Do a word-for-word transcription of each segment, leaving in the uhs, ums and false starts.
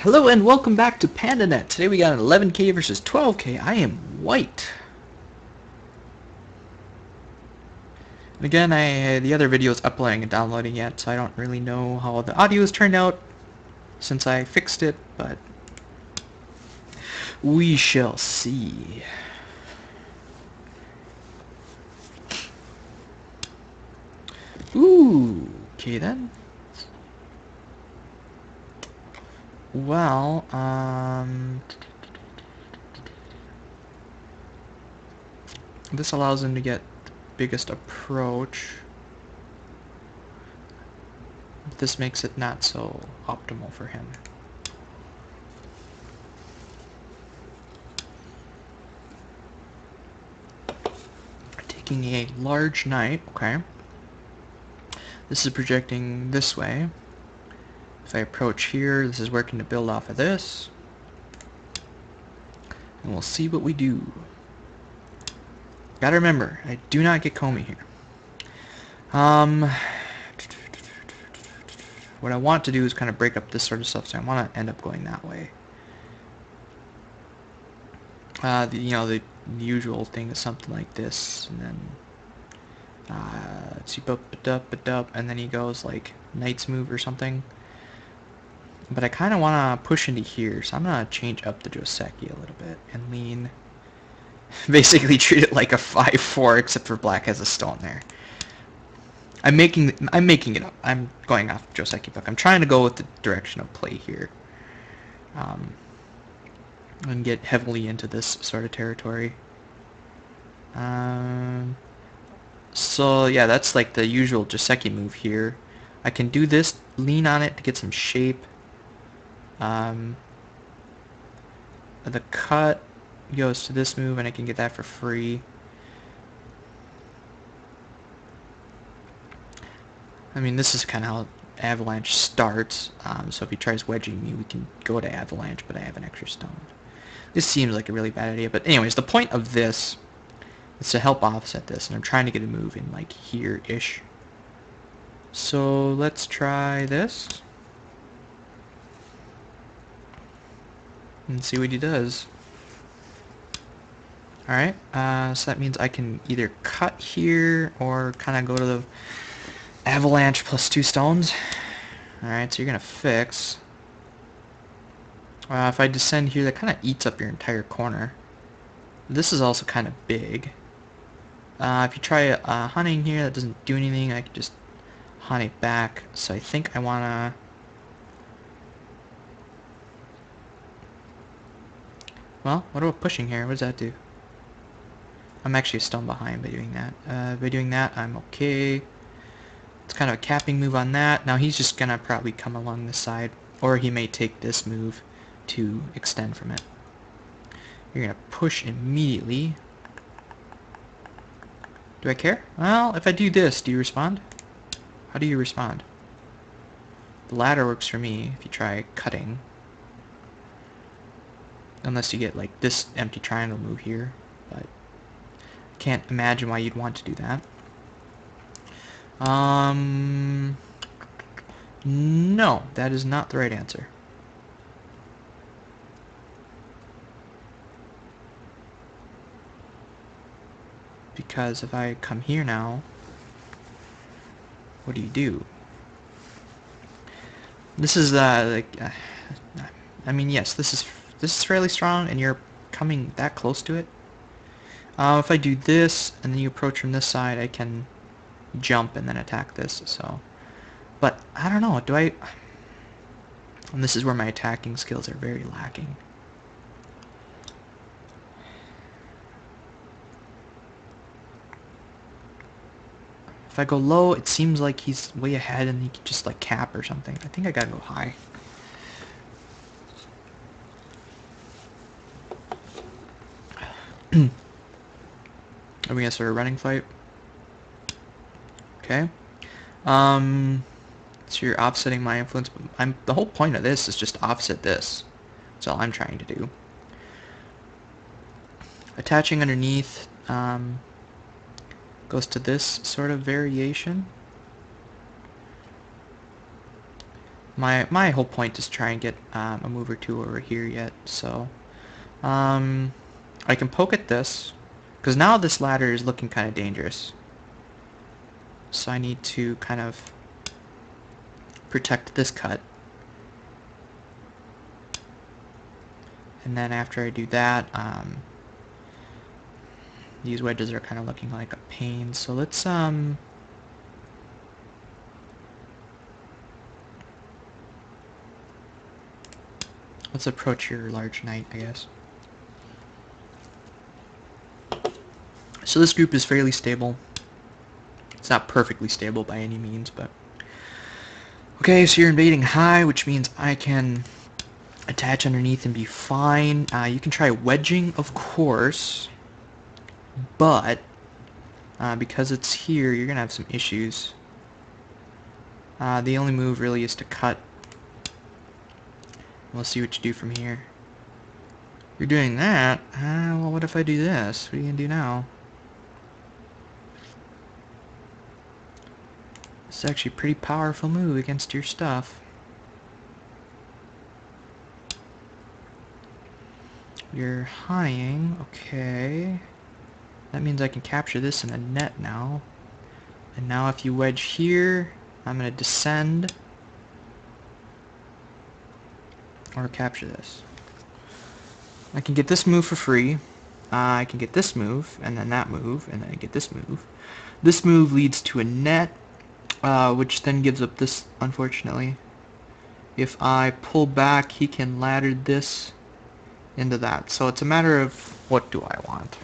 Hello and welcome back to PandaNet. Today we got an eleven K versus twelve K. I am white. And again, I the other video is uploading and downloading yet, so I don't really know how the audio has turned out since I fixed it, but we shall see. Ooh, okay then. Well, um, this allows him to get the biggest approach. This makes it not so optimal for him. Taking a large knight, okay. This is projecting this way. If I approach here, this is working to build off of this. And we'll see what we do. Gotta remember, I do not get Komi here. Um, what I want to do is kind of break up this sort of stuff, so I want to end up going that way. Uh, the, you know, the usual thing is something like this, and then... Uh, let's see, and then he goes like knight's move or something. But I kind of want to push into here, so I'm going to change up the Joseki a little bit and lean. Basically treat it like a five four, except for black has a stone there. I'm making I'm making it up. I'm going off the Joseki book. I'm trying to go with the direction of play here. Um, and get heavily into this sort of territory. Um, so yeah, that's like the usual Joseki move here. I can do this, lean on it to get some shape. Um, the cut goes to this move, and I can get that for free. I mean, this is kind of how Avalanche starts. Um, so if he tries wedging me, we can go to Avalanche, but I have an extra stone. This seems like a really bad idea, but anyways, the point of this is to help offset this, and I'm trying to get a move in like here-ish. So let's try this. And see what he does. Alright, uh, so that means I can either cut here or kind of go to the avalanche plus two stones. Alright, so you're going to fix. Uh, if I descend here, that kind of eats up your entire corner. This is also kind of big. Uh, if you try uh, hunting here, that doesn't do anything. I can just hunt it back. So I think I want to... Well, what about pushing here? What does that do? I'm actually a stone behind by doing that. Uh, by doing that, I'm okay. It's kind of a capping move on that. Now he's just gonna probably come along this side, or he may take this move to extend from it. You're gonna push immediately. Do I care? Well, if I do this, do you respond? How do you respond? The ladder works for me if you try cutting. Unless you get like this empty triangle move here, but I can't imagine why you'd want to do that. Um, no, that is not the right answer. Because if I come here now, what do you do? This is uh, like, uh, I mean, yes, this is. This is fairly strong, and you're coming that close to it. Uh, if I do this, and then you approach from this side, I can jump and then attack this, so... But, I don't know, do I... And this is where my attacking skills are very lacking. If I go low, it seems like he's way ahead, and he can just, like, cap or something. I think I gotta go high. Are we gonna start a running fight? Okay. Um, so you're offsetting my influence. But I'm the whole point of this is just offset this. That's all I'm trying to do. Attaching underneath um, goes to this sort of variation. my my whole point is try and get um, a move or two over here yet. So um, I can poke at this, because now this ladder is looking kind of dangerous. So I need to kind of protect this cut. And then after I do that, um, these wedges are kind of looking like a pain. So let's um, let's approach your large knight, I guess. So this group is fairly stable. It's not perfectly stable by any means, but okay. So you're invading high, which means I can attach underneath and be fine. Uh, you can try wedging, of course, but uh, because it's here, you're gonna have some issues. Uh, the only move really is to cut. We'll see what you do from here. You're doing that. Uh, well, what if I do this? What are you gonna do now? It's actually a pretty powerful move against your stuff. You're high-ing, okay. That means I can capture this in a net now. And now if you wedge here, I'm gonna descend or capture this. I can get this move for free. Uh, I can get this move, and then that move, and then I get this move. This move leads to a net, uh, which then gives up this, unfortunately. If I pull back, he can ladder this into that. So it's a matter of what do I want.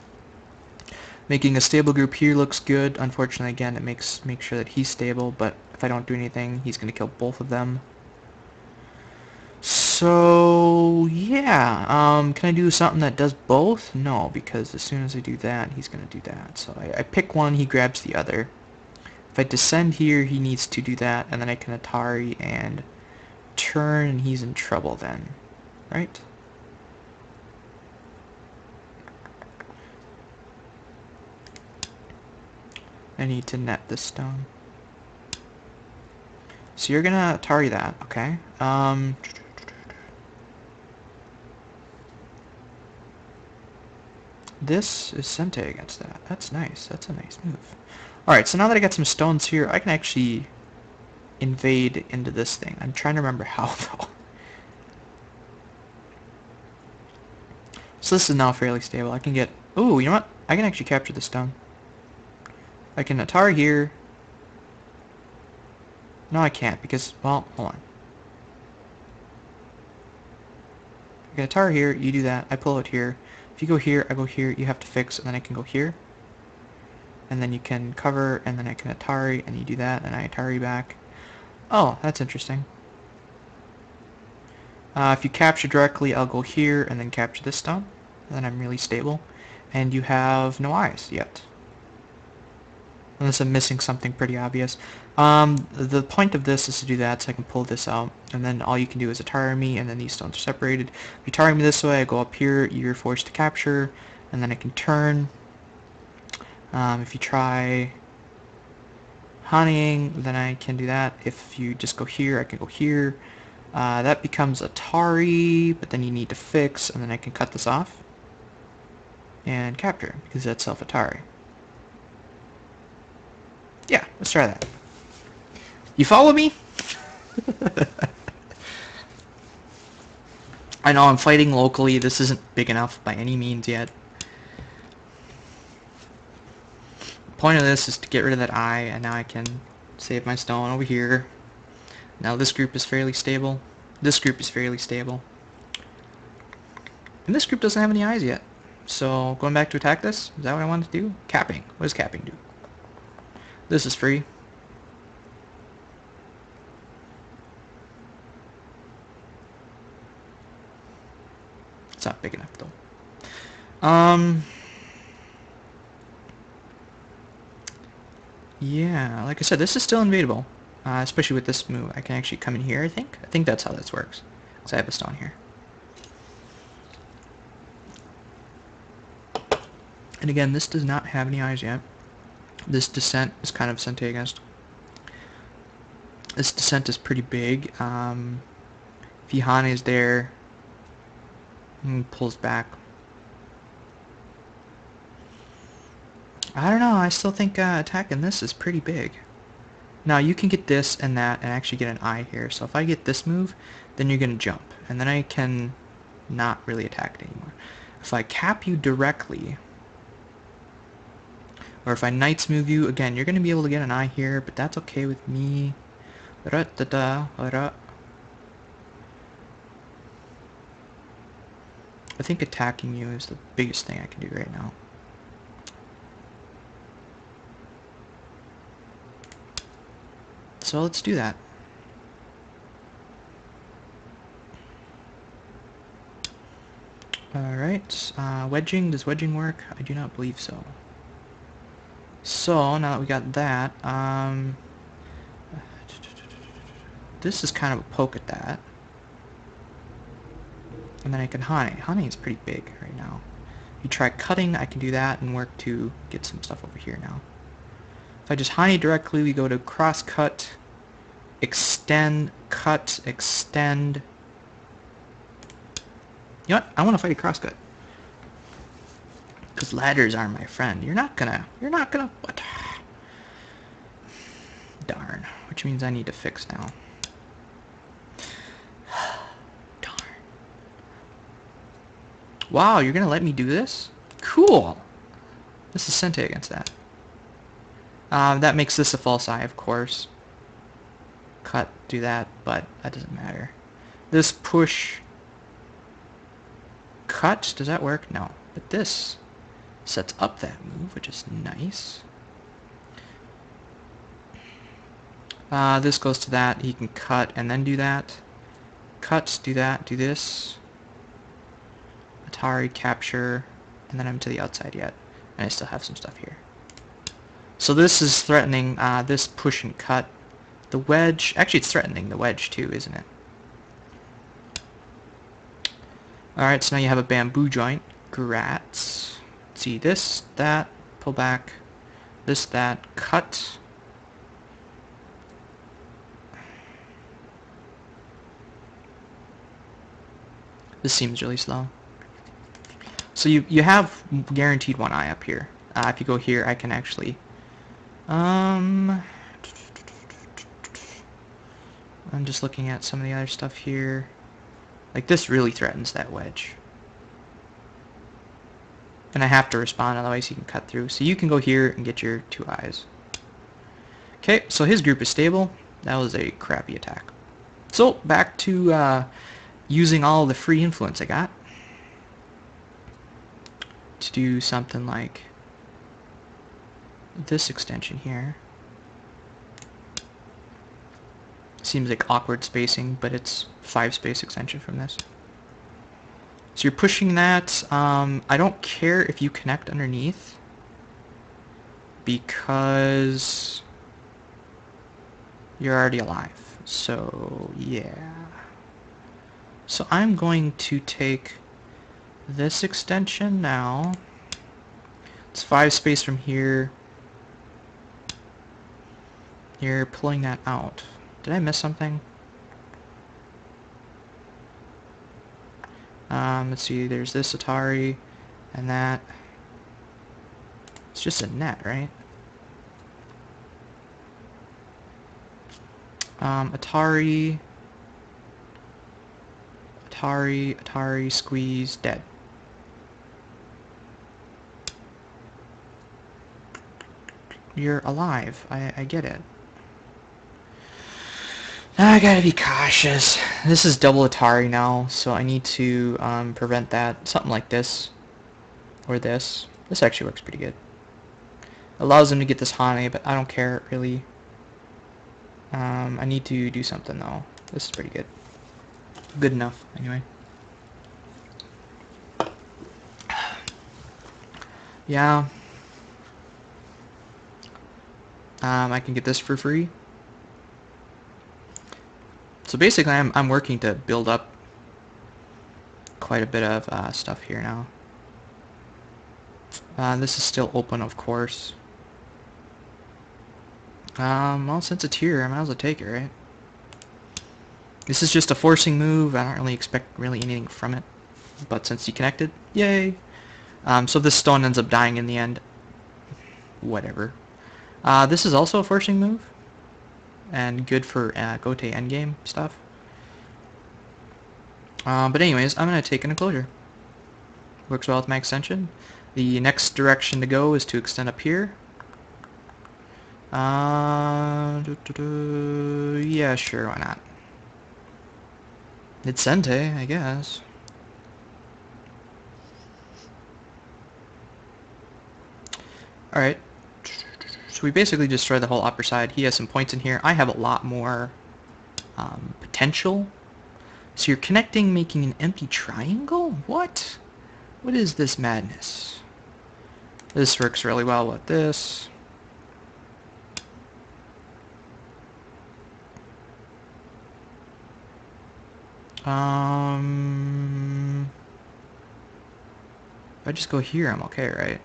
Making a stable group here looks good. Unfortunately, again, it makes make sure that he's stable, but if I don't do anything, he's gonna kill both of them. So yeah, um, can I do something that does both? No, because as soon as I do that, he's gonna do that. So I, I pick one, he grabs the other. If I descend here, he needs to do that, and then I can Atari and turn, and he's in trouble then, right? I need to net this stone. So you're gonna Atari that, okay? Um, this is Sente against that. That's nice. That's a nice move. Alright, so now that I got some stones here, I can actually invade into this thing. I'm trying to remember how, though. So this is now fairly stable. I can get... Ooh, you know what? I can actually capture the stone. I can Atari here. No, I can't because, well, hold on. I can Atari here, you do that, I pull out here. If you go here, I go here, you have to fix, and then I can go here. And then you can cover, and then I can Atari, and you do that, and I Atari back. Oh, that's interesting. Uh, if you capture directly, I'll go here, and then capture this stone. And then I'm really stable. And you have no eyes yet. Unless I'm missing something pretty obvious. Um, the point of this is to do that, so I can pull this out, and then all you can do is Atari me, and then these stones are separated. If you Atari me this way, I go up here, you're forced to capture, and then I can turn. Um, if you try honeying, then I can do that. If you just go here, I can go here. Uh, that becomes Atari, but then you need to fix, and then I can cut this off and capture, because that's self-Atari. Yeah, let's try that. You follow me? I know I'm fighting locally. This isn't big enough by any means yet. The point of this is to get rid of that eye, and now I can save my stone over here. Now this group is fairly stable. This group is fairly stable. And this group doesn't have any eyes yet. So going back to attack this, is that what I wanted to do? Capping. What does capping do? This is free. It's not big enough though. Um, yeah, like I said, this is still invadable, uh, especially with this move. I can actually come in here, I think. I think that's how this works, because I have a stone here. And again, this does not have any eyes yet. This descent is kind of Sente against. This descent is pretty big. Um, Vihane is there. He pulls back. I don't know. I still think uh, attacking this is pretty big. Now you can get this and that and actually get an eye here. So if I get this move, then you're going to jump. And then I can not really attack it anymore. If I cap you directly, or if I knights move you, again, you're going to be able to get an eye here, but that's okay with me. I think attacking you is the biggest thing I can do right now. So let's do that. Alright, uh, wedging, does wedging work? I do not believe so. So, now that we got that, um, this is kind of a poke at that. And then I can Hane. Hane is pretty big right now. You try cutting, I can do that and work to get some stuff over here now. If I just Hane directly, we go to cross cut, extend, cut, extend. You know what? I want to fight a cross cut. Because ladders are my friend. You're not gonna, you're not gonna, what? Darn. Which means I need to fix now. Darn. Wow, you're gonna let me do this? Cool. This is Sente against that. Uh, that makes this a false eye, of course. Cut, do that, but that doesn't matter. This push, cut, does that work? No. But this sets up that move, which is nice. Uh, this goes to that. He can cut and then do that. Cuts, do that, do this. Atari, capture, and then I'm to the outside yet. And I still have some stuff here. So this is threatening uh, this push and cut. The wedge, actually it's threatening the wedge too, isn't it? Alright, so now you have a bamboo joint. Grats. See this, that, pull back, this, that, cut. This seems really slow. So you, you have guaranteed one eye up here. Uh, if you go here, I can actually... Um, I'm just looking at some of the other stuff here. Like this really threatens that wedge. And I have to respond, otherwise he can cut through. So you can go here and get your two eyes. Okay, so his group is stable. That was a crappy attack. So, back to uh, using all the free influence I got. To do something like this extension here. Seems like awkward spacing, but it's five space extension from this. So you're pushing that. Um, I don't care if you connect underneath because you're already alive. So yeah. So I'm going to take this extension now. It's five space from here. You're pulling that out. Did I miss something? Um, let's see, there's this Atari, and that. It's just a net, right? Um, Atari, Atari, Atari, squeeze, dead. You're alive, I, I get it. I gotta be cautious. This is double Atari now, so I need to um, prevent that. Something like this, or this. This actually works pretty good. Allows them to get this Hane, but I don't care really. Um, I need to do something though. This is pretty good. Good enough, anyway. Yeah. Um, I can get this for free. So basically, I'm, I'm working to build up quite a bit of uh, stuff here now. Uh, this is still open, of course. Um, well, since it's here, I might as well take it, right? This is just a forcing move. I don't really expect really anything from it, but since he connected, yay. Um, so this stone ends up dying in the end. Whatever. Uh, this is also a forcing move, and good for uh, Gotei endgame stuff. Uh, but anyways, I'm going to take an enclosure. Works well with my extension. The next direction to go is to extend up here. Uh, doo -doo -doo. Yeah, sure, why not? It's Sente, I guess. Alright. So we basically destroy the whole upper side. He has some points in here. I have a lot more um, potential. So you're connecting, making an empty triangle? What? What is this madness? This works really well with this. Um, if I just go here, I'm okay, right?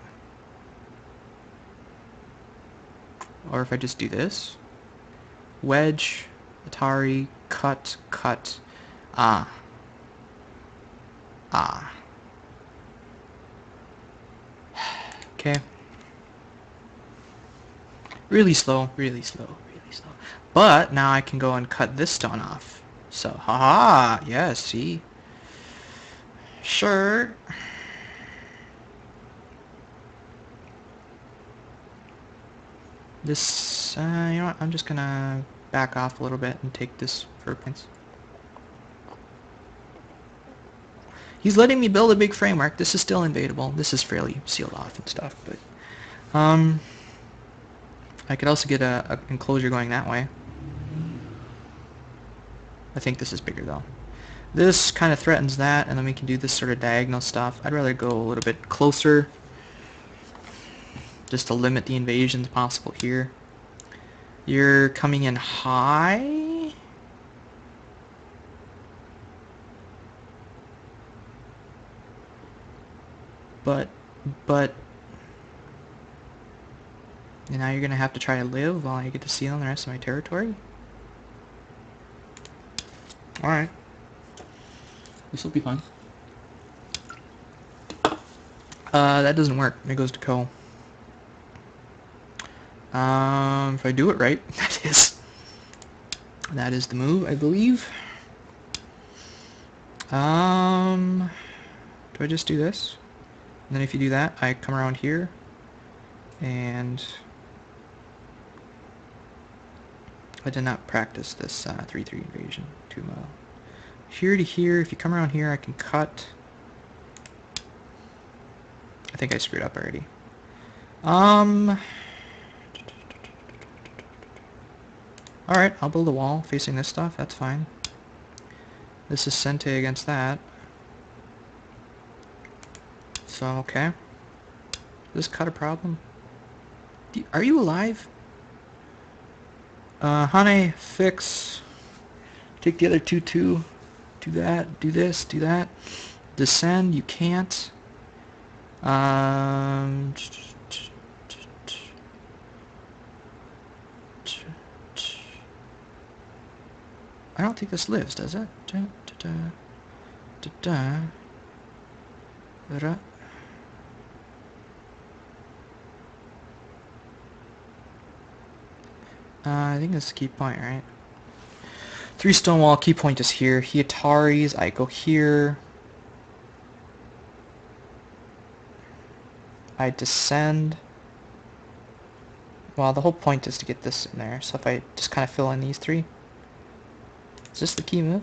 Or if I just do this. Wedge, Atari, cut, cut. Ah. Ah. Okay. Really slow, really slow, really slow. But now I can go and cut this stone off. So, haha, -ha, yeah, see? Sure. This, uh, you know what, I'm just gonna back off a little bit and take this for points. He's letting me build a big framework. This is still invadable. This is fairly sealed off and stuff, but um, I could also get a, a enclosure going that way. I think this is bigger though. This kind of threatens that, and then we can do this sort of diagonal stuff. I'd rather go a little bit closer just to limit the invasions possible here. You're coming in high. But, but, and now you're going to have to try to live while I get to seal in the rest of my territory? Alright. This will be fun. Uh, that doesn't work. It goes to Ko. Um, if I do it right, that is, that is the move, I believe. Um, do I just do this? And then if you do that, I come around here, and I did not practice this three three uh, invasion too well. Here to here, if you come around here, I can cut. I think I screwed up already. Um. Alright, I'll build a wall facing this stuff, that's fine. This is Sente against that. So, okay. Is this cut a problem? Do you, are you alive? Uh, Hane, fix. Take the other two, two. Do that, do this, do that. Descend, you can't. Um, I don't think this lives, does it? Da, da, da, da, da, da. Uh, I think that's the key point, right? Three stone wall, key point is here. He Ataris, I go here. I descend. Well, the whole point is to get this in there, so if I just kind of fill in these three. Is this the key move?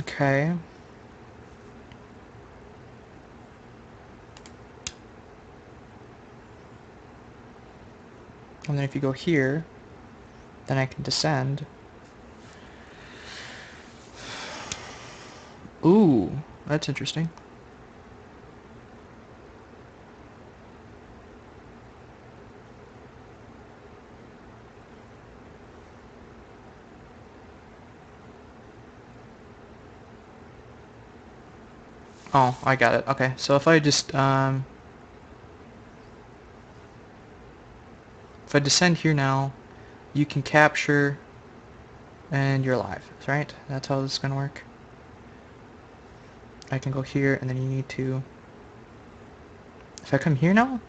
Okay. And then if you go here, then I can descend. Ooh, that's interesting. Oh, I got it. Okay, so if I just um, If I descend here now, you can capture and you're alive, right? That's how this is going to work. I can go here and then you need to... If I come here now,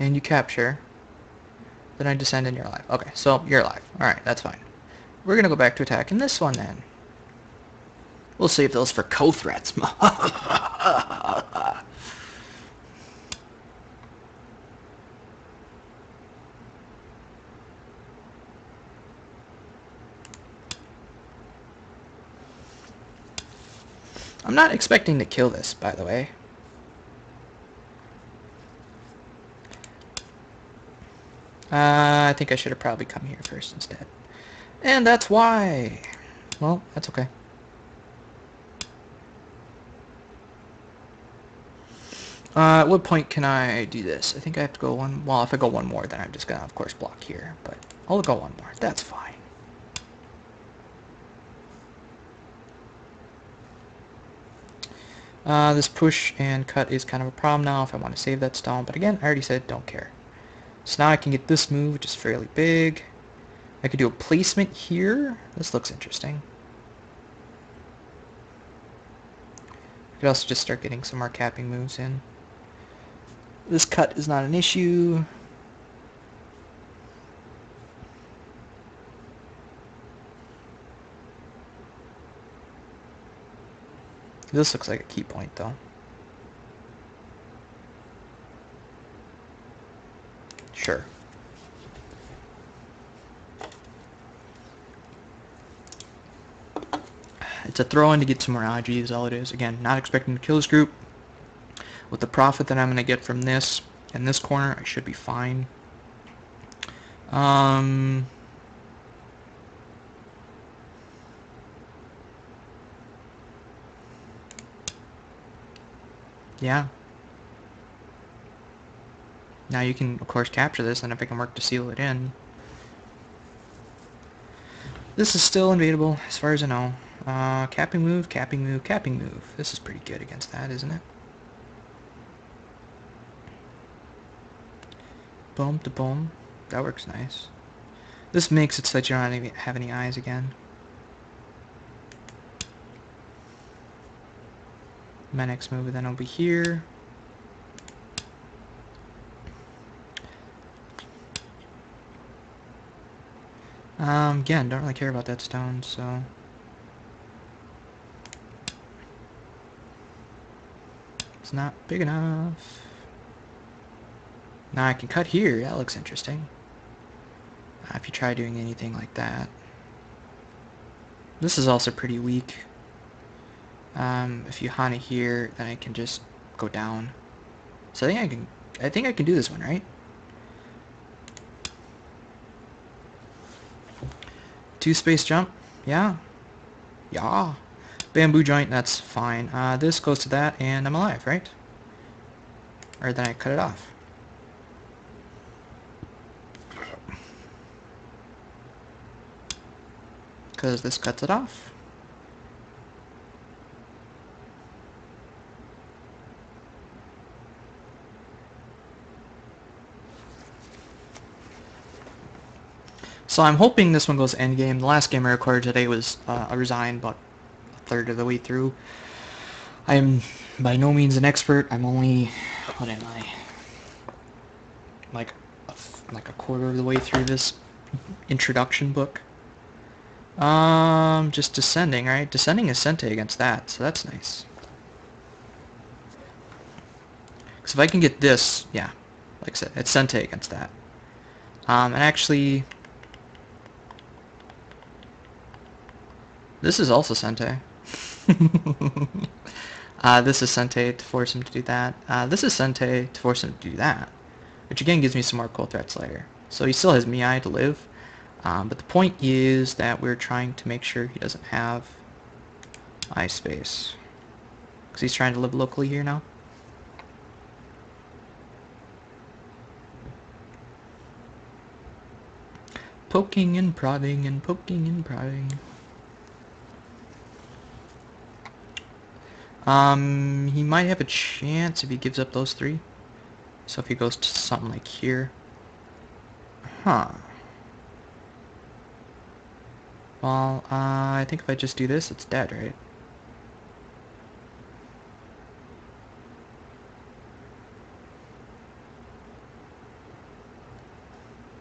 and you capture, then I descend and you're alive. Okay, so you're alive. Alright, that's fine. We're going to go back to attacking this one then. We'll save those for co-threats. I'm not expecting to kill this, by the way. Uh, I think I should have probably come here first instead. And that's why. Well, that's okay. Uh, at what point can I do this? I think I have to go one... Well, if I go one more, then I'm just going to, of course, block here. But I'll go one more. That's fine. Uh, this push and cut is kind of a problem now if I want to save that stone. But again, I already said don't care. So now I can get this move, which is fairly big. I could do a placement here. This looks interesting. I could also just start getting some more capping moves in. This cut is not an issue. This looks like a key point, though. Sure. It's a throw-in to get some more I G is all it is. Again, not expecting to kill this group. With the profit that I'm going to get from this and this corner, I should be fine. Um... Yeah. Now you can, of course, capture this, and if I can work to seal it in. This is still invadable, as far as I know. Uh, capping move, capping move, capping move. This is pretty good against that, isn't it? Boom to boom. That works nice. This makes it so that you don't have any eyes again. My next move then will be here. Um, again, don't really care about that stone, so... It's not big enough. Now I can cut here. That looks interesting. Uh, if you try doing anything like that. This is also pretty weak. Um, if you hana here, then I can just go down. So I think I can, I think I can do this one, right? Two space jump, yeah, yeah. Bamboo joint, that's fine. Uh, this goes to that, and I'm alive, right? Or then I cut it off. Because this cuts it off. So I'm hoping this one goes endgame. The last game I recorded today was uh, I resigned about a third of the way through. I'm by no means an expert. I'm only, what am I, like a, like a quarter of the way through this introduction book. Um, just descending, right? Descending is Sente against that, so that's nice. Because if I can get this, yeah, like I said, it's Sente against that. Um, and actually... This is also Sente. uh, this is Sente to force him to do that. Uh, this is Sente to force him to do that. Which again gives me some more cool threats later. So he still has Miai to live. Um, but the point is that we're trying to make sure he doesn't have eye space. Because he's trying to live locally here now. Poking and prodding and poking and prodding. Um, he might have a chance if he gives up those three. So if he goes to something like here, Huh. Well, uh, I think if I just do this, it's dead, right?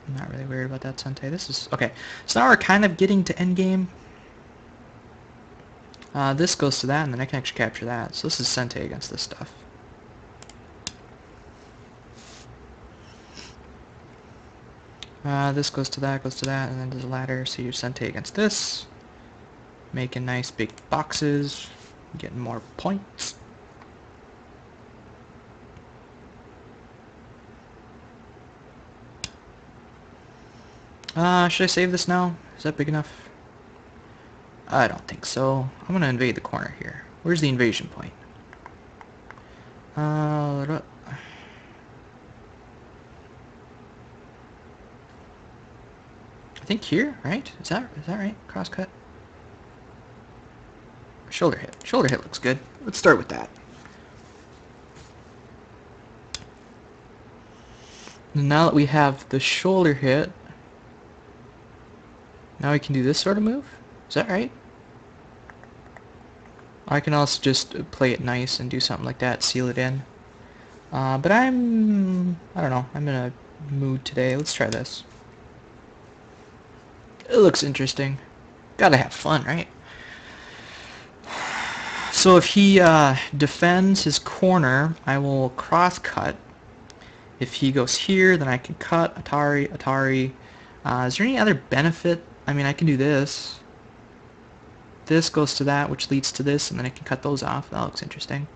I'm not really worried about that, Sentai. This is... okay. So now we're kind of getting to endgame. Uh, this goes to that, and then I can actually capture that. So this is Sentai against this stuff. Uh, this goes to that, goes to that, and then there's a ladder, so you Sentai against this. Making nice big boxes. Getting more points. Uh, should I save this now? Is that big enough? I don't think so. I'm gonna invade the corner here. Where's the invasion point? Uh, I think here, right? Is that is that right? Crosscut. Shoulder hit. Shoulder hit looks good. Let's start with that. Now that we have the shoulder hit, now we can do this sort of move. Is that right? I can also just play it nice and do something like that, seal it in. Uh, but I'm, I don't know, I'm in a mood today. Let's try this. It looks interesting. Gotta have fun, right? So if he uh, defends his corner, I will cross cut. If he goes here, then I can cut. Atari, Atari. Uh, is there any other benefit? I mean, I can do this. This goes to that, which leads to this, and then I can cut those off. That looks interesting.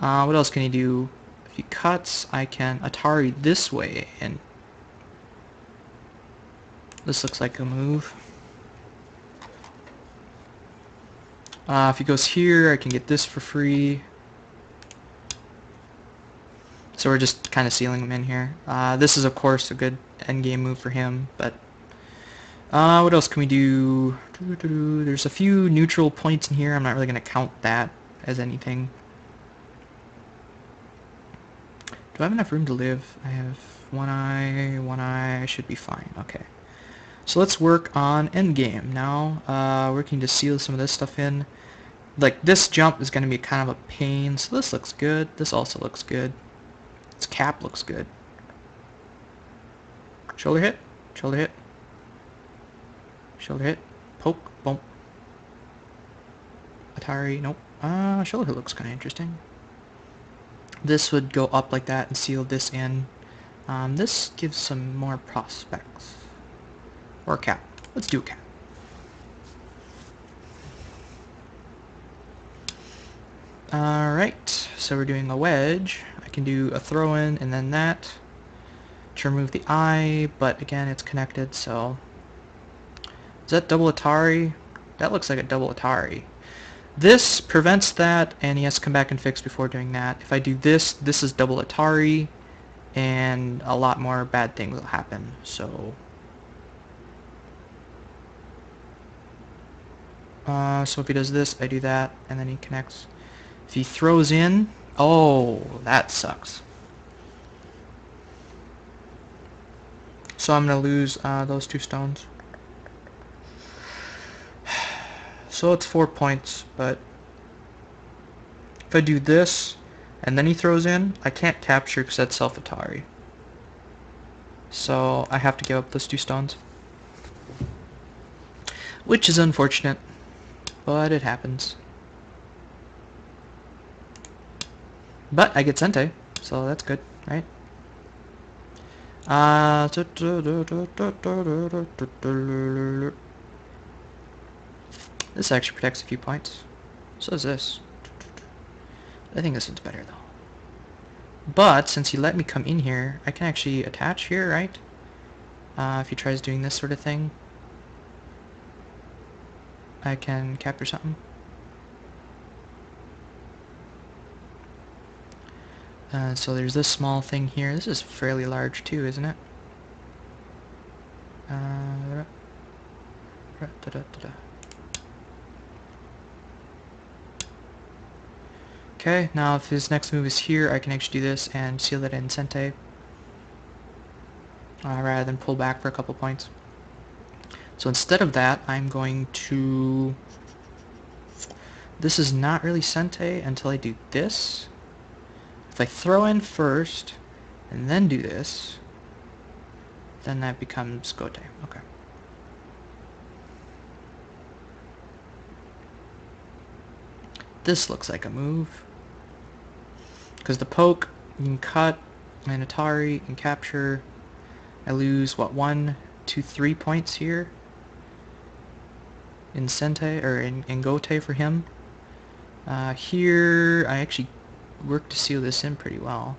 Uh, what else can he do? If he cuts, I can Atari this way, and this looks like a move. Uh, if he goes here, I can get this for free. So we're just kind of sealing him in here. Uh, this is, of course, a good endgame move for him, but... Uh, what else can we do? There's a few neutral points in here. I'm not really going to count that as anything. Do I have enough room to live? I have one eye, one eye. I should be fine. Okay. So let's work on endgame now. Uh, working to seal some of this stuff in. Like, this jump is going to be kind of a pain. So this looks good. This also looks good. This cap looks good. Shoulder hit. Shoulder hit. Shoulder hit, poke, bump. Atari, nope. Uh, shoulder hit looks kind of interesting. This would go up like that and seal this in. Um, this gives some more prospects. Or a cap. Let's do a cap. Alright, so we're doing a wedge. I can do a throw in and then that. To remove the eye, but again it's connected, so... Is that double Atari? That looks like a double Atari. This prevents that, and he has to come back and fix before doing that. If I do this, this is double Atari, and a lot more bad things will happen. So, uh, so if he does this, I do that, and then he connects. If he throws in, oh, that sucks. So I'm going to lose uh, those two stones. So it's four points, but if I do this and then he throws in, I can't capture because that's self-Atari. So I have to give up those two stones. Which is unfortunate, but it happens. But I get Sentai, so that's good, right? Uh, This actually protects a few points. So does this. I think this one's better though. But since he let me come in here, I can actually attach here, right? Uh, if he tries doing this sort of thing, I can capture something. Uh, so there's this small thing here. This is fairly large too, isn't it? Uh, Okay, now if his next move is here, I can actually do this and seal that in Sentai. uh, rather than pull back for a couple points. So instead of that, I'm going to... This is not really Sente until I do this. If I throw in first and then do this, then that becomes Gote. Okay. This looks like a move. Because the poke, you can cut, and Atari, you can capture. I lose, what, one, two, three points here in Sente, or in, in Gote for him. Uh, here, I actually worked to seal this in pretty well.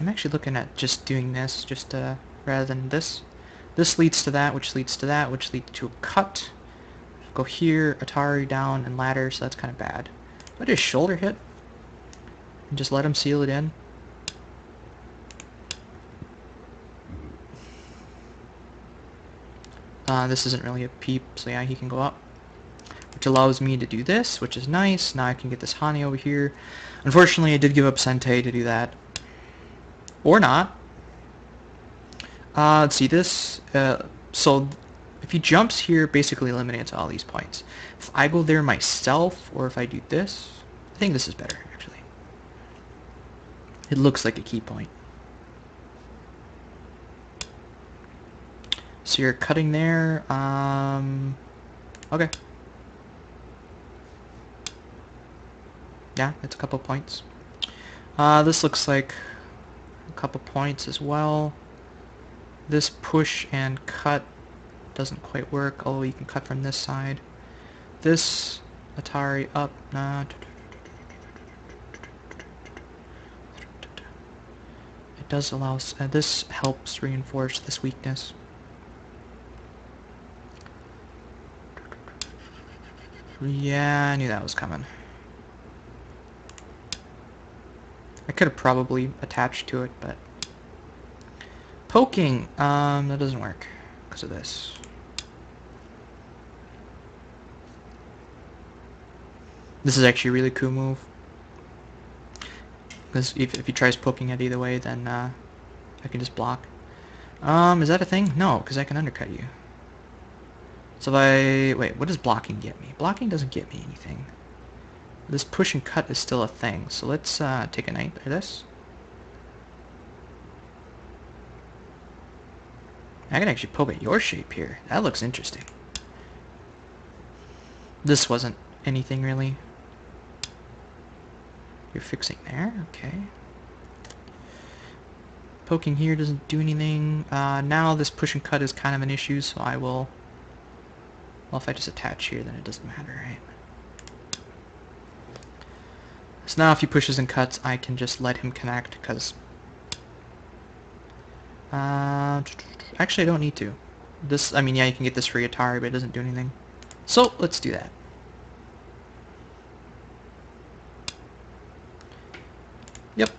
I'm actually looking at just doing this, just uh, rather than this. This leads to that, which leads to that, which leads to a cut. Go here, Atari, down, and ladder, so that's kind of bad. But just shoulder hit, and just let him seal it in. Uh, this isn't really a peep, so yeah, he can go up. Which allows me to do this, which is nice. Now I can get this Hane over here. Unfortunately, I did give up Sente to do that. Or not. Uh, let's see this. Uh, so if he jumps here, basically eliminates all these points. If I go there myself, or if I do this, I think this is better, actually. It looks like a key point. So you're cutting there. Um, okay. Yeah, it's a couple points. Uh, this looks like a couple points as well. This push and cut doesn't quite work, although you can cut from this side. This Atari up, nah. It does allow, uh, this helps reinforce this weakness. Yeah, I knew that was coming. I could have probably attached to it, but... Poking! Um, that doesn't work because of this. This is actually a really cool move. Because if, if he tries poking it either way, then uh, I can just block. Um, is that a thing? No, because I can undercut you. So if I... Wait, what does blocking get me? Blocking doesn't get me anything. This push and cut is still a thing, so let's uh, take a knight for this. I can actually poke at your shape here. That looks interesting. This wasn't anything really. You're fixing there, okay. Poking here doesn't do anything. Uh, now this push and cut is kind of an issue, so I will... Well, if I just attach here, then it doesn't matter, right? So now if he pushes and cuts, I can just let him connect, because... Uh... Actually, I don't need to. This, I mean, yeah, you can get this free Atari, but it doesn't do anything. So, let's do that. Yep.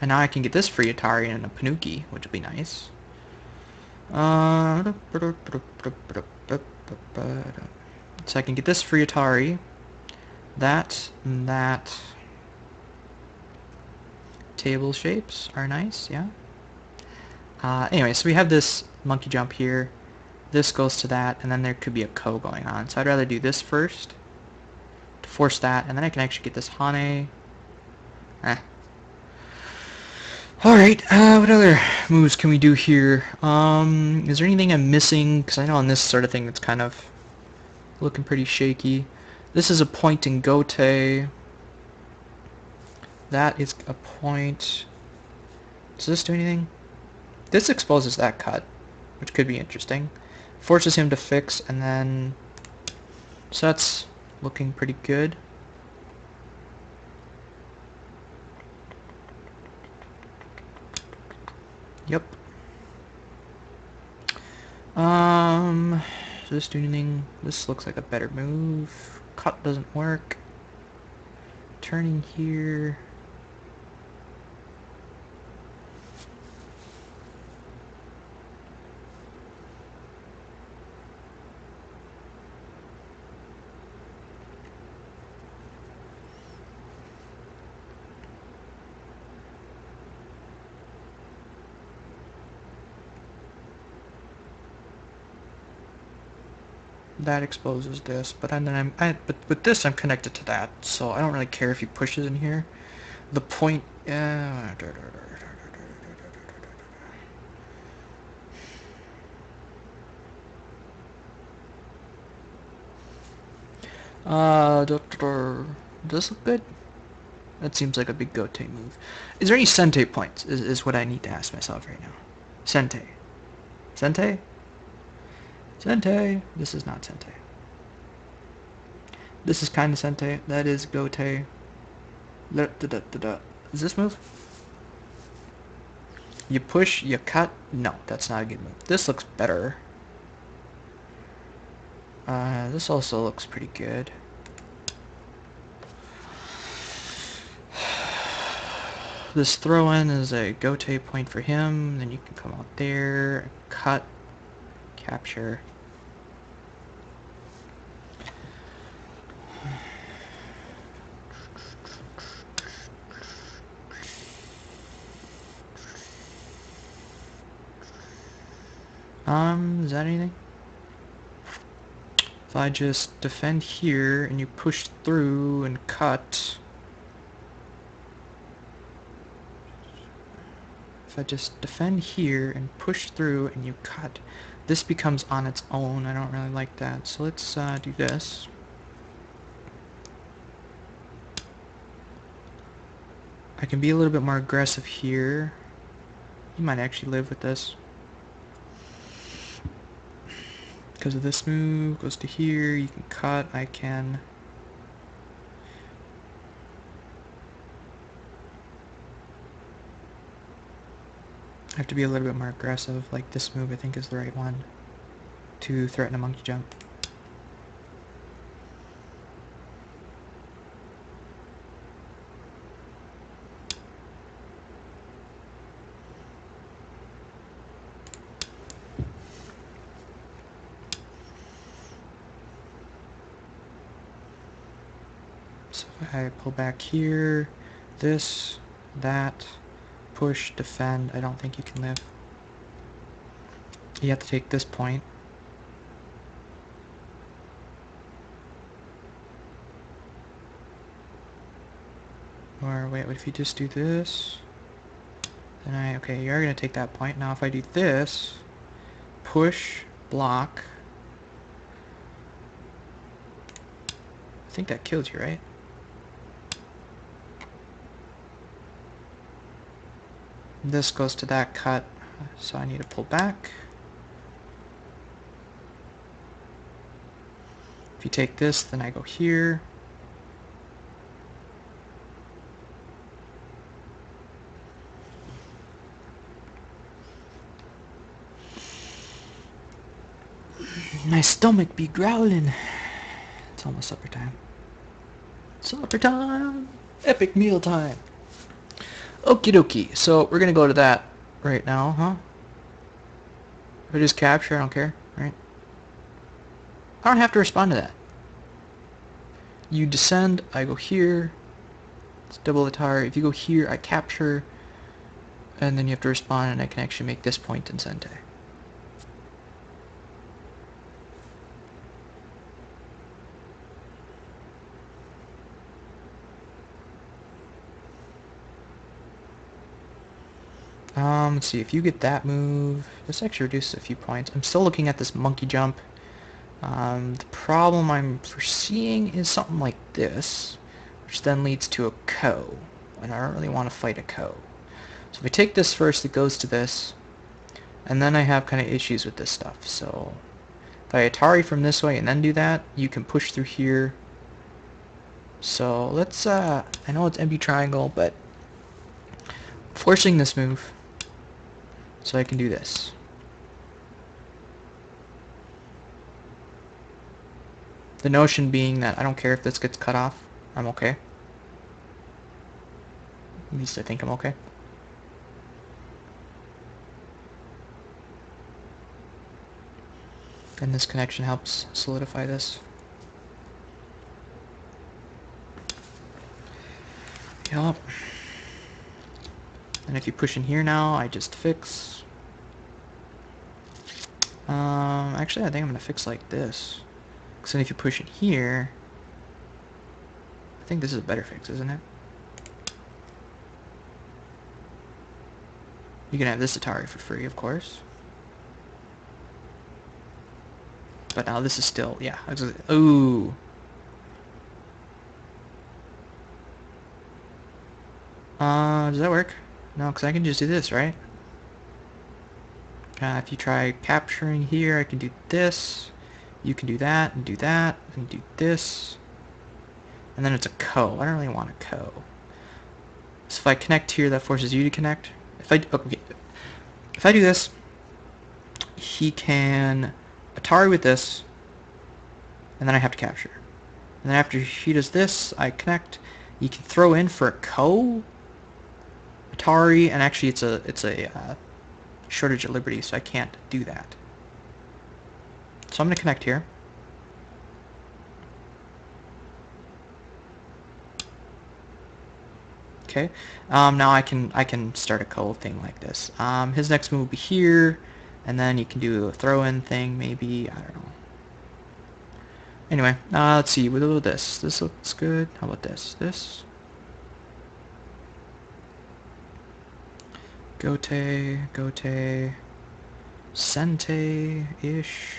And now I can get this free Atari and a Panuki, which would be nice. Uh, so I can get this free Atari, that, and that. Table shapes are nice, yeah. Uh, anyway, so we have this monkey jump here, this goes to that, and then there could be a ko going on. So I'd rather do this first to force that, and then I can actually get this Hane. Eh. Alright, uh, what other moves can we do here? Um, is there anything I'm missing? Because I know on this sort of thing it's kind of looking pretty shaky. This is a point in Gote. That is a point. Does this do anything? This exposes that cut, which could be interesting. Forces him to fix, and then... So that's looking pretty good. Yep. Um, does this do anything? This looks like a better move. Cut doesn't work. Turning here... That exposes this, but and then I'm I, but with this I'm connected to that, so I don't really care if he pushes in here. The point. Uh, Uh, does this look good? That seems like a big Gotei move. Is there any Sentei points? Is, is what I need to ask myself right now. Sentei. Sentei? Sentei! This is not Sentei. This is kind of Sentei. That is Gotei. Da, da, da, da, da. Is this move? You push, you cut. No, that's not a good move. This looks better. Uh, this also looks pretty good. This throw-in is a Gotei point for him. Then you can come out there, cut, capture. Um, is that anything? If I just defend here and you push through and cut, if I just defend here and push through and you cut, this becomes on its own. I don't really like that, so let's uh, do this. I can be a little bit more aggressive here. You might actually live with this. Because of this move, goes to here, you can cut, I can... I have to be a little bit more aggressive, like this move I think is the right one, to threaten a monkey jump. I pull back here, this, that, push, defend. I don't think you can live. You have to take this point. Or wait, what if you just do this? Then I, okay, you're going to take that point. Now if I do this, push, block. I think that killed you, right? This goes to that cut, so I need to pull back. If you take this, then I go here. My stomach be growling. It's almost supper time. Supper time! Epic meal time! Okie dokie, so we're gonna go to that right now, huh? If I just capture, I don't care, right? I don't have to respond to that. You descend, I go here, it's double the tower. If you go here, I capture, and then you have to respond, and I can actually make this point in Sentei. Um, let's see, if you get that move, this actually reduces a few points. I'm still looking at this monkey jump. Um, the problem I'm foreseeing is something like this, which then leads to a ko, and I don't really want to fight a ko. So if I take this first, it goes to this, and then I have kind of issues with this stuff. So if I Atari from this way and then do that, you can push through here. So let's, uh, I know it's empty triangle, but forcing this move. So I can do this. The notion being that I don't care if this gets cut off. I'm okay. At least I think I'm okay. And this connection helps solidify this. Yup. And if you push in here now, I just fix. Um, actually, I think I'm going to fix like this. Because then if you push it here, I think this is a better fix, isn't it? You can have this Atari for free, of course. But now this is still, yeah. Ooh. Uh, does that work? No, because I can just do this, right? Uh, if you try capturing here, I can do this. You can do that, and do that, and do this. And then it's a co. I don't really want a co. So if I connect here, that forces you to connect. If I, okay, if I do this, he can Atari with this, and then I have to capture. And then after he does this, I connect. You can throw in for a co Atari, and actually it's a it's a uh, shortage of liberty, so I can't do that. So I'm going to connect here. Okay. Um, now I can I can start a co thing like this. Um, his next move will be here, and then you can do a throw-in thing, maybe. I don't know. Anyway, uh, let's see. With this, this looks good. How about this? This. Gote, gote, sente-ish.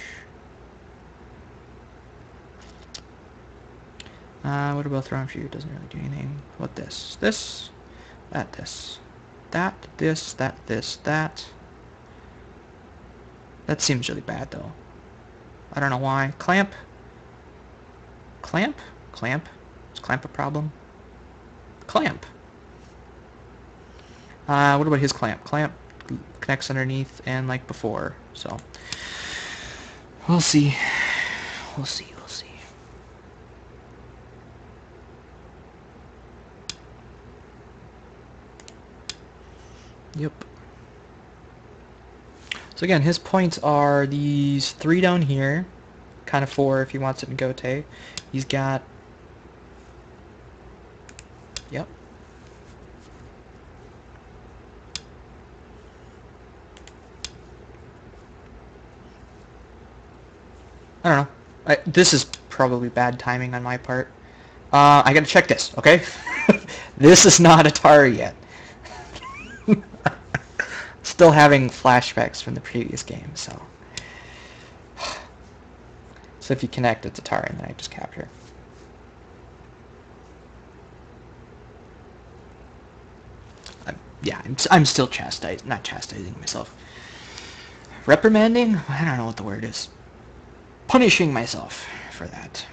Uh, what about throwing for you? It doesn't really do anything. What this? This, that, this, that, this, that, this, that. That seems really bad, though. I don't know why. Clamp. Clamp? Clamp? Is clamp a problem? Clamp. Uh, what about his clamp? Clamp connects underneath and like before. So we'll see. We'll see. We'll see. Yep. So again, his points are these three down here, kind of four if he wants it in Gote. He's got, yep. I don't know. I, this is probably bad timing on my part. Uh, I gotta check this, okay? This is not Atari yet. Still having flashbacks from the previous game, so. So if you connect, it's Atari, and then I just capture. I'm, yeah, I'm, I'm still chastising, not chastising myself. Reprimanding? I don't know what the word is. Punishing myself for that.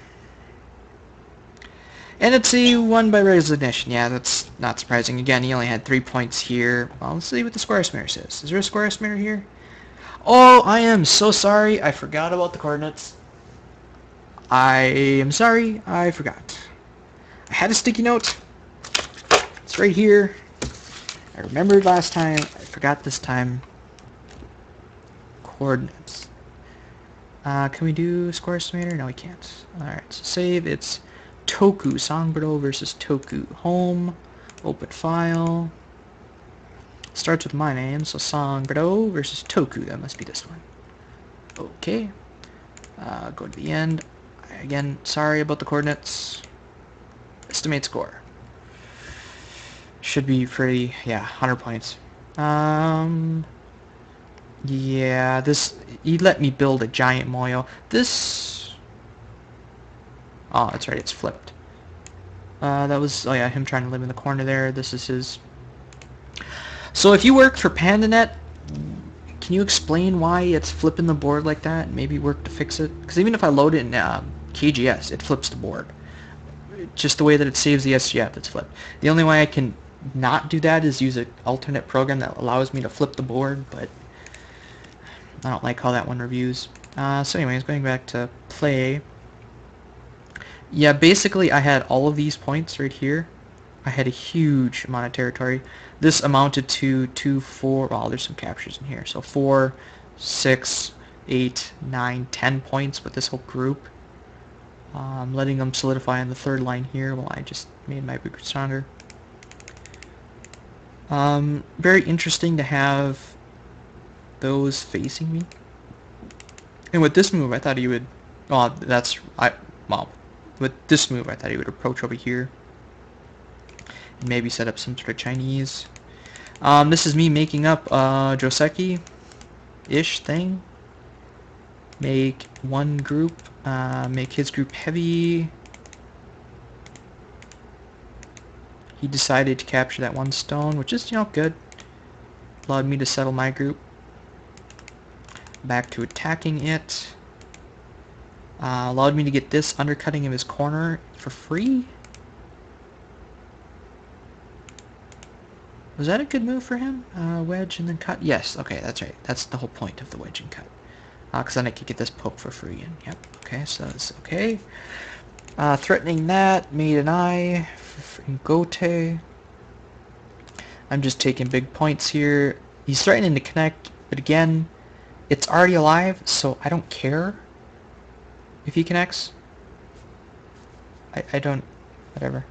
And it's a one by resignation. Yeah, that's not surprising. Again, he only had three points here. Well, let's see what the square smear says. Is there a square smear here? Oh, I am so sorry. I forgot about the coordinates. I am sorry. I forgot. I had a sticky note. It's right here. I remembered last time. I forgot this time. Coordinates. Uh, can we do square smear? No, we can't. Alright, so save. It's Toku Songbirdo versus Toku Home. Open file. Starts with my name, so Songbirdo versus Toku. That must be this one. Okay. Uh, go to the end. Again, sorry about the coordinates. Estimate score. Should be pretty, yeah, one hundred points. Um, yeah, this, he let me build a giant moyo. This... Oh, that's right, it's flipped. Uh, that was, oh yeah, him trying to live in the corner there. This is his. So if you work for PandaNet, can you explain why it's flipping the board like that? Maybe work to fix it? Because even if I load it in uh, K G S, it flips the board. Just the way that it saves the S G F, it's flipped. The only way I can not do that is use an alternate program that allows me to flip the board, but I don't like how that one reviews. Uh, so anyways, going back to play. Yeah, basically I had all of these points right here. I had a huge amount of territory. This amounted to two, four, well, there's some captures in here. So four, six, eight, nine, ten points with this whole group. Um, letting them solidify on the third line here while I just made my big stronger. Um, very interesting to have those facing me. And with this move, I thought he would Oh, that's I. Well, with this move, I thought he would approach over here and maybe set up some sort of Chinese. Um, this is me making up a Joseki-ish thing. Make one group. Uh, make his group heavy. He decided to capture that one stone, which is, you know, good. Allowed me to settle my group. Back to attacking it. Uh, allowed me to get this undercutting of his corner for free. Was that a good move for him? Uh, wedge and then cut? Yes, okay, that's right. That's the whole point of the wedge and cut. Because uh, then I could get this poke for free. And yep, okay, so that's okay. Uh, threatening that, made an eye, Gote. I'm just taking big points here. He's threatening to connect, but again, it's already alive, so I don't care if he connects. I, I don't, whatever.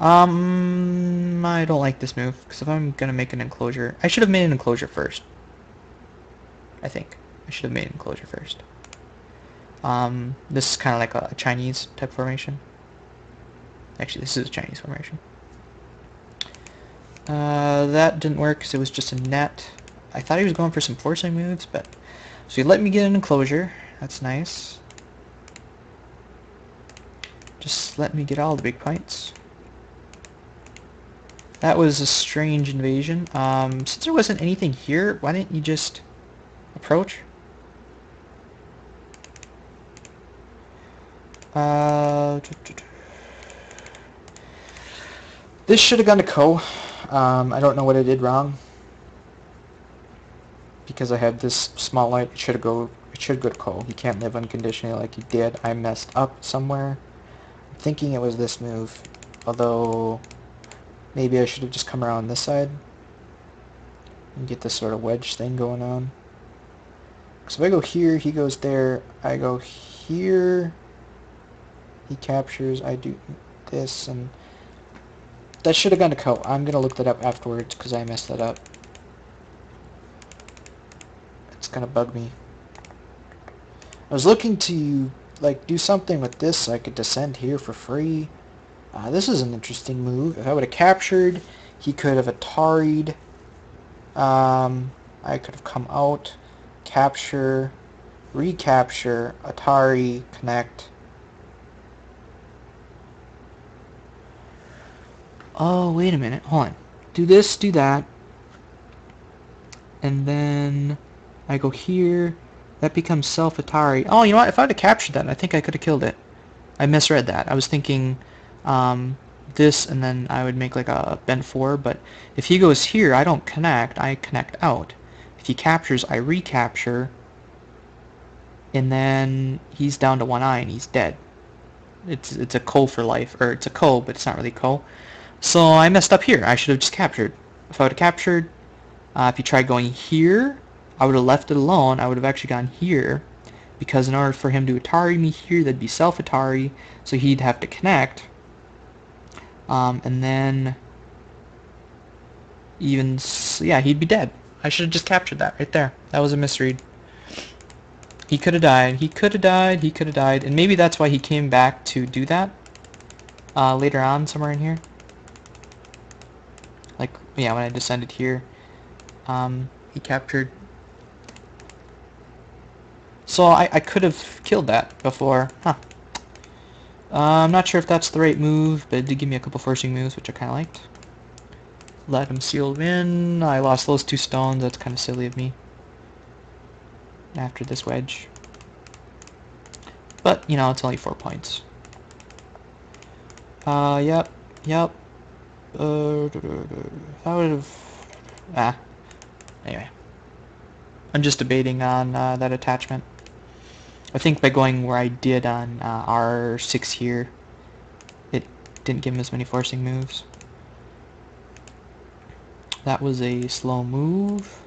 Um, I don't like this move, because if I'm going to make an enclosure, I should have made an enclosure first. I think. I should have made an enclosure first. Um, this is kind of like a Chinese type formation. Actually, this is a Chinese formation. Uh, that didn't work because it was just a net. I thought he was going for some forcing moves, but... So he let me get an enclosure. That's nice. Just let me get all the big points. That was a strange invasion. Um, since there wasn't anything here, why didn't you just approach? Uh, this should have gone to Ko. Um, I don't know what I did wrong, because I had this small light. It should have go. It should go to Ko. He can't live unconditionally like he did. I messed up somewhere. I'm thinking it was this move, although. Maybe I should have just come around this side and get this sort of wedge thing going on. So if I go here, he goes there, I go here, he captures, I do this, and that should have gone to Ko. I'm going to look that up afterwards because I messed that up. It's going to bug me. I was looking to like do something with this so I could descend here for free. Uh, this is an interesting move. If I would have captured, he could have Atari'd. Um, I could have come out, capture, recapture, Atari, connect. Oh, wait a minute. Hold on. Do this, do that. And then I go here. That becomes self-Atari. Oh, you know what? If I would have captured that, I think I could have killed it. I misread that. I was thinking... Um, this, and then I would make like a bent forward, but if he goes here, I don't connect, I connect out. If he captures, I recapture, and then he's down to one eye and he's dead. It's it's a Ko for life, or it's a Ko, but it's not really Ko. So I messed up here. I should have just captured. If I would have captured, uh, if he tried going here, I would have left it alone. I would have actually gone here, because in order for him to Atari me here, that'd be self-Atari, so he'd have to connect. Um, and then, even, yeah, he'd be dead. I should have just captured that right there. That was a misread. He could have died. He could have died. He could have died. And maybe that's why he came back to do that uh, later on somewhere in here. Like, yeah, when I descended here, um, he captured. So I, I could have killed that before. Huh. Uh, I'm not sure if that's the right move, but it did give me a couple forcing moves, which I kind of liked. Let him seal in. I lost those two stones. That's kind of silly of me. After this wedge. But, you know, it's only four points. Uh, yep. Yep. Uh, I would have... Ah. Anyway. I'm just debating on uh, that attachment. I think by going where I did on uh, R six here, it didn't give him as many forcing moves. That was a slow move.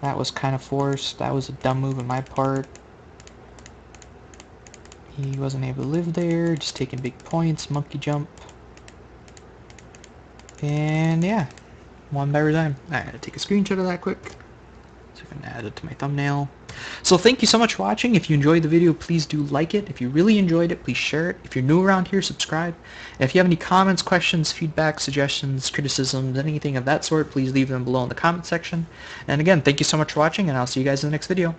That was kind of forced. That was a dumb move on my part. He wasn't able to live there, just taking big points, monkey jump. And yeah, one by resign. Alright, I gotta take a screenshot of that quick. So I'm gonna add it to my thumbnail. So thank you so much for watching. If you enjoyed the video, please do like it. If you really enjoyed it, please share it. If you're new around here, subscribe. And if you have any comments, questions, feedback, suggestions, criticisms, anything of that sort, please leave them below in the comment section. And again, thank you so much for watching, and I'll see you guys in the next video.